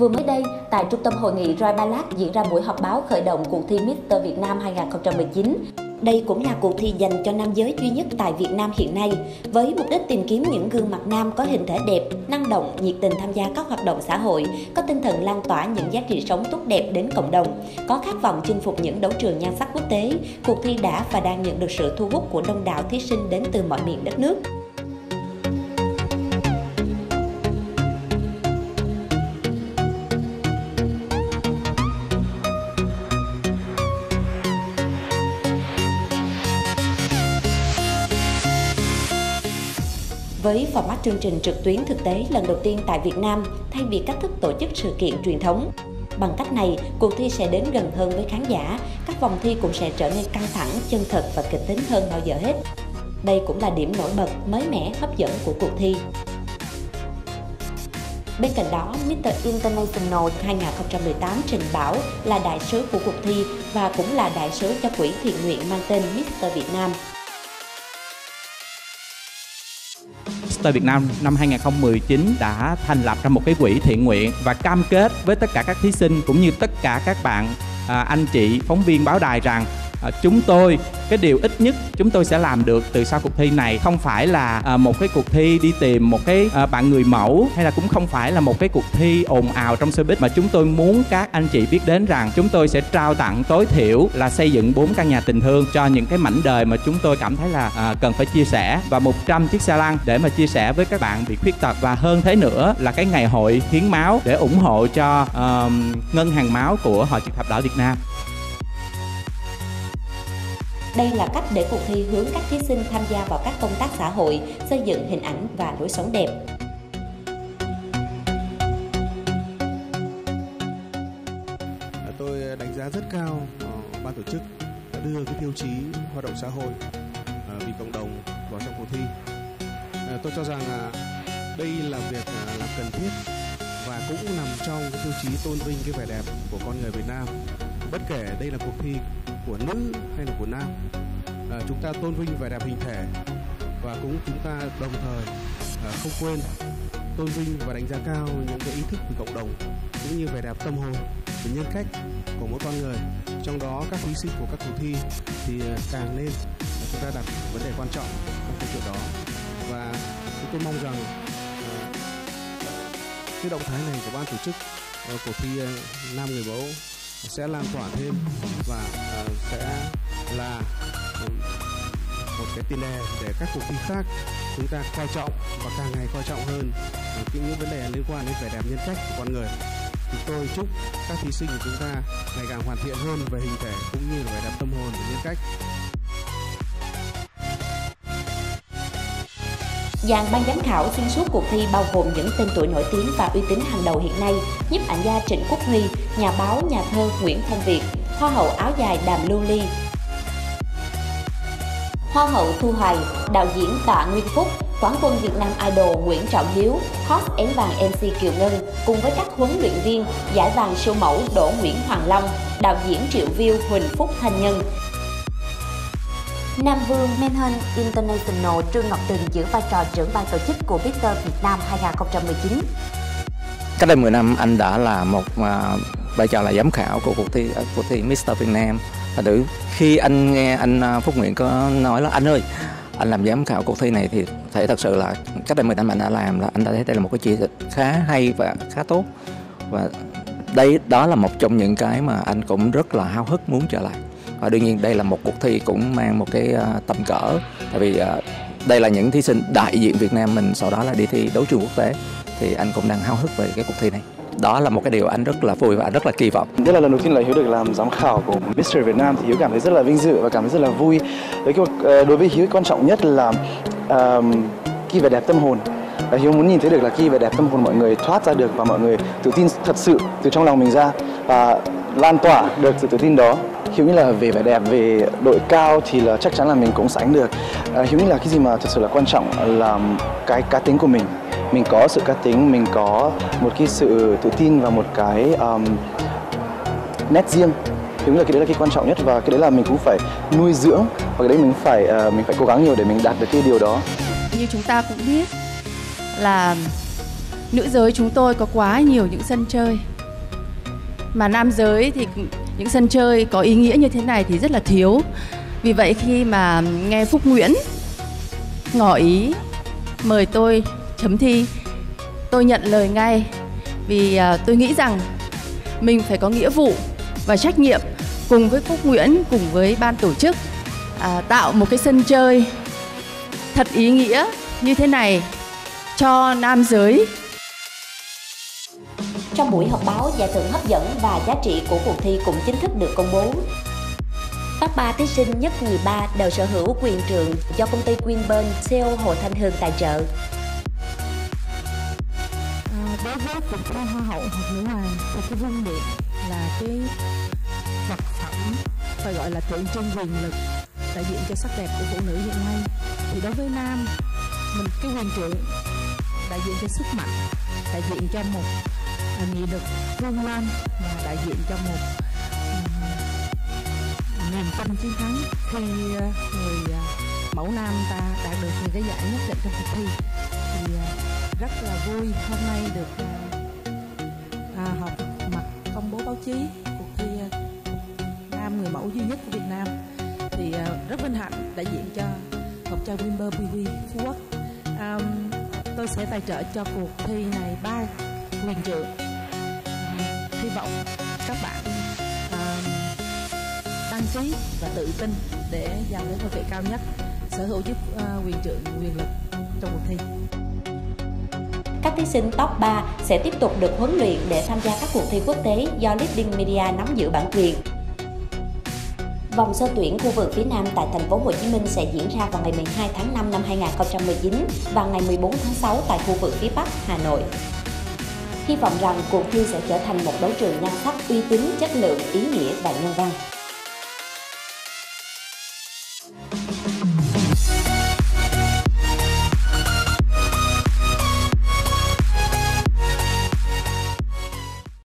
Vừa mới đây, tại Trung tâm Hội nghị Rex Palace diễn ra buổi họp báo khởi động cuộc thi Mister Việt Nam 2019. Đây cũng là cuộc thi dành cho nam giới duy nhất tại Việt Nam hiện nay, với mục đích tìm kiếm những gương mặt nam có hình thể đẹp, năng động, nhiệt tình tham gia các hoạt động xã hội, có tinh thần lan tỏa những giá trị sống tốt đẹp đến cộng đồng, có khát vọng chinh phục những đấu trường nhan sắc quốc tế. Cuộc thi đã và đang nhận được sự thu hút của đông đảo thí sinh đến từ mọi miền đất nước. Với format chương trình trực tuyến thực tế lần đầu tiên tại Việt Nam, thay vì cách thức tổ chức sự kiện truyền thống. Bằng cách này, cuộc thi sẽ đến gần hơn với khán giả, các vòng thi cũng sẽ trở nên căng thẳng, chân thật và kịch tính hơn bao giờ hết. Đây cũng là điểm nổi bật, mới mẻ, hấp dẫn của cuộc thi. Bên cạnh đó, Mr. International 2018 Trình Bảo là đại sứ của cuộc thi và cũng là đại sứ cho quỹ thiện nguyện mang tên Mister Việt Nam. Mister Việt Nam năm 2019 đã thành lập ra một cái quỹ thiện nguyện và cam kết với tất cả các thí sinh cũng như tất cả các bạn, anh chị, phóng viên báo đài rằng chúng tôi, cái điều ít nhất chúng tôi sẽ làm được từ sau cuộc thi này không phải là một cái cuộc thi đi tìm một cái bạn người mẫu, hay là cũng không phải là một cái cuộc thi ồn ào trong showbiz, mà chúng tôi muốn các anh chị biết đến rằng chúng tôi sẽ trao tặng tối thiểu là xây dựng 4 căn nhà tình thương cho những cái mảnh đời mà chúng tôi cảm thấy là cần phải chia sẻ, và 100 chiếc xe lăn để mà chia sẻ với các bạn bị khuyết tật, và hơn thế nữa là cái ngày hội hiến máu để ủng hộ cho ngân hàng máu của Hội Chữ Thập Đỏ Việt Nam. Đây là cách để cuộc thi hướng các thí sinh tham gia vào các công tác xã hội, xây dựng hình ảnh và lối sống đẹp. Tôi đánh giá rất cao ban tổ chức đã đưa cái tiêu chí hoạt động xã hội vì cộng đồng vào trong cuộc thi. Tôi cho rằng đây là việc làm cần thiết và cũng nằm trong cái tiêu chí tôn vinh cái vẻ đẹp của con người Việt Nam. Bất kể đây là cuộc thi của nữ hay là của nam, chúng ta tôn vinh vẻ đẹp hình thể và cũng chúng ta đồng thời không quên tôn vinh và đánh giá cao những cái ý thức của cộng đồng cũng như vẻ đẹp tâm hồn và nhân cách của mỗi con người. Trong đó các thí sinh của các cuộc thi thì càng nên chúng ta đặt vấn đề quan trọng trong câu chuyện đó, và chúng tôi mong rằng cái động thái này của ban tổ chức cuộc thi Nam Người Mẫu sẽ lan tỏa thêm và sẽ là một cái tiền đề để các cuộc thi khác chúng ta coi trọng và càng ngày coi trọng hơn những vấn đề liên quan đến vẻ đẹp nhân cách của con người. Chúng tôi chúc các thí sinh của chúng ta ngày càng hoàn thiện hơn về hình thể cũng như vẻ đẹp tâm hồn và nhân cách. Dàn ban giám khảo xuyên suốt cuộc thi bao gồm những tên tuổi nổi tiếng và uy tín hàng đầu hiện nay: nhiếp ảnh gia Trịnh Quốc Huy, nhà báo, nhà thơ Nguyễn Phong Việt, hoa hậu áo dài Đàm Lưu Ly, hoa hậu Thu Hoài, đạo diễn Tạ Nguyên Phúc, quán quân Việt Nam Idol Nguyễn Trọng Hiếu, host én vàng MC Kiều Ngân, cùng với các huấn luyện viên, giải vàng siêu mẫu Đỗ Nguyễn Hoàng Long, đạo diễn Triệu View Huỳnh Phúc Thanh Nhân. Nam Vương Menhan International Trương Ngọc Đình giữ vai trò trưởng ban tổ chức của Mister Việt Nam 2019. Cách đây 10 năm, anh đã là một vai trò là giám khảo của cuộc thi Mister Việt Nam. Khi anh nghe anh Phúc Nguyễn có nói là anh ơi, anh làm giám khảo cuộc thi này, thì thể thật sự là cách đây 10 năm anh đã làm, là anh đã thấy đây là một cái chỉ tích khá hay và khá tốt. Và đây đó là một trong những cái mà anh cũng rất là háo hức muốn trở lại. Và đương nhiên đây là một cuộc thi cũng mang một cái tầm cỡ, tại vì đây là những thí sinh đại diện Việt Nam mình sau đó là đi thi đấu trường quốc tế, thì anh cũng đang háo hức về cái cuộc thi này. Đó là một cái điều anh rất là vui và anh rất là kỳ vọng. Đây là lần đầu tiên là Hiếu được làm giám khảo của Mr. Việt Nam, thì Hiếu cảm thấy rất là vinh dự và cảm thấy rất là vui. Đối với Hiếu, quan trọng nhất là cái vẻ đẹp tâm hồn. Hiếu muốn nhìn thấy được là cái vẻ đẹp tâm hồn mọi người thoát ra được, và mọi người tự tin thật sự từ trong lòng mình ra và lan tỏa được sự tự tin đó. Hiếu nghĩ là về vẻ đẹp, về đội cao thì là chắc chắn là mình cũng sánh được. Hiếu nghĩ là cái gì mà thật sự là quan trọng là cái cá tính của mình. Mình có sự cá tính, mình có một cái sự tự tin và một cái nét riêng. Hiếu nghĩ là cái đấy là cái quan trọng nhất, và cái đấy là mình cũng phải nuôi dưỡng, và cái đấy mình phải cố gắng nhiều để mình đạt được cái điều đó. Như chúng ta cũng biết là nữ giới chúng tôi có quá nhiều những sân chơi. mà nam giới thì những sân chơi có ý nghĩa như thế này thì rất là thiếu. Vì vậy khi mà nghe Phúc Nguyễn ngỏ ý mời tôi chấm thi, tôi nhận lời ngay. Vì tôi nghĩ rằng mình phải có nghĩa vụ và trách nhiệm cùng với Phúc Nguyễn, cùng với ban tổ chức tạo một cái sân chơi thật ý nghĩa như thế này cho nam giới. Trong buổi họp báo, giải thưởng hấp dẫn và giá trị của cuộc thi cũng chính thức được công bố. Top 3 thí sinh nhất, nhì, ba đều sở hữu quyền trượng do công ty Queen, CEO Hồ Thanh Hương tài trợ. Đối với cuộc thi Hoa hậu Học Nữ Hoàng thì cái vương miện là cái vật phẩm phải gọi là tượng trưng quyền lực, đại diện cho sắc đẹp của phụ nữ hiện nay. Thì đối với nam, mình cái quyền trượng đại diện cho sức mạnh, đại diện cho một nghị lực vươn lên và đại diện cho một niềm tin chiến thắng khi người mẫu nam ta đạt được những cái giải nhất định trong cuộc thi. Thì rất là vui hôm nay được họp mặt công bố báo chí cuộc thi nam người mẫu duy nhất của Việt Nam. Thì rất vinh hạnh đại diện cho học trò Wimber BV Phú Quốc. Tôi sẽ tài trợ cho cuộc thi này 3 quyền trượng. Hy vọng các bạn đăng ký và tự tin để giành đến ngôi vị cao nhất, sở hữu chức quyền trượng quyền lực trong cuộc thi. Các thí sinh top 3 sẽ tiếp tục được huấn luyện để tham gia các cuộc thi quốc tế do Leading Media nắm giữ bản quyền. Vòng sơ tuyển khu vực phía Nam tại thành phố Hồ Chí Minh sẽ diễn ra vào ngày 12 tháng 5 năm 2019 và ngày 14 tháng 6 tại khu vực phía Bắc Hà Nội. Hy vọng rằng cuộc thi sẽ trở thành một đấu trường nhan sắc uy tín, chất lượng, ý nghĩa và nhân văn.